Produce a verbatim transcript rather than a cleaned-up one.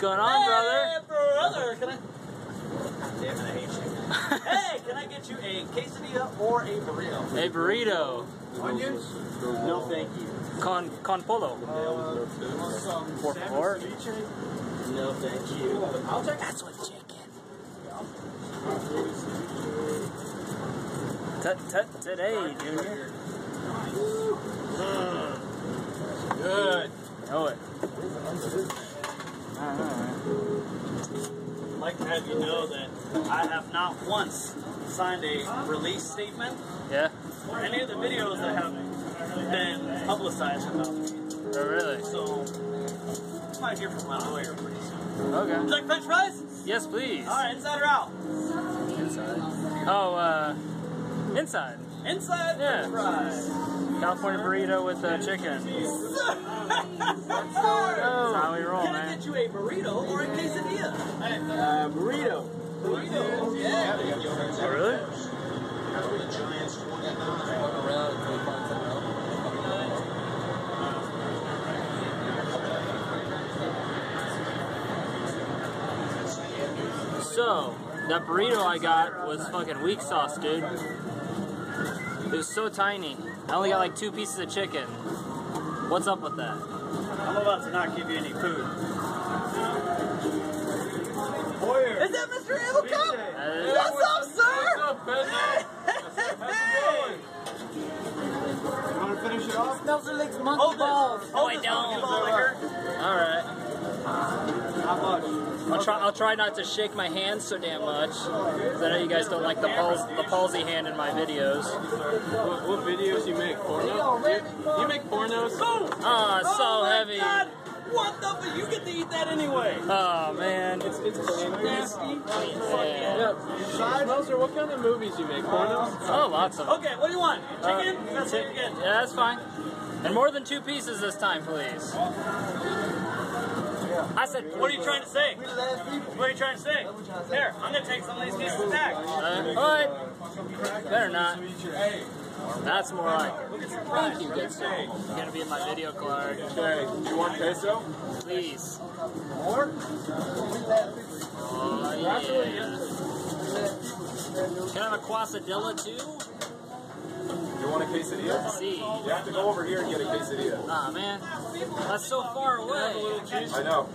going on, hey, brother? Hey, brother, can I... Damn it, I hate you. Hey, can I get you a quesadilla or a burrito? A burrito. Onions? No, thank you. Con, con polo. Uh, some for salmon ceviche? No, thank you. I'll take that's with chicken. Yeah. Tut-tut today, Junior. Mm. Good. Know it. I'd like to have you know that I have not once signed a release statement yeah. or any of the videos that have been publicized about me. Oh, really? So, I might hear from my lawyer pretty soon. Okay. Would you like french fries? Yes, please. Alright, inside or out? Inside. Oh, uh, inside. Inside yeah. French fries. California burrito with uh, chicken. That's how we roll, man. Can I get you a burrito or a quesadilla? Uh, burrito. Burrito. Yeah. Oh, really? The Giants around. So that burrito I got was fucking weak sauce, dude. It was so tiny. I only got like two pieces of chicken. What's up with that? I'm about to not give you any food. Boyer. Is that Mister Evil Cup? Hey. What's up, sir? What's up, Ben? How's it going? You want to finish it off? Snelzer Lake's monkey balls. Oh, I don't. Alright. How much? I'll try, I'll try not to shake my hands so damn much. Because I know you guys don't like the, pals the palsy hand in my videos. What, what videos you make? Porno? You make pornos? Ah, oh, oh, so heavy. God. What the fuck? You get to eat that anyway. Oh, man. It's it's nasty. Yeah. Snelzer, what kind of movies you make? Pornos? Oh, lots of them. Okay, what do you want? Chicken? Uh, that's what you get. Yeah, that's fine. And more than two pieces this time, please. I said, what are you trying to say? What are you trying to say? Here, I'm going to take some of these pieces back. Uh, what? Better not. That's more like. Thank you, good sir. You're gonna be in my video, Clark. Okay, do you want queso? Please. More? Oh, yeah. Can I have a quesadilla, too? You want a quesadilla? Let's see. You have to go over here and get a quesadilla. Aw, man. That's so far away. I know.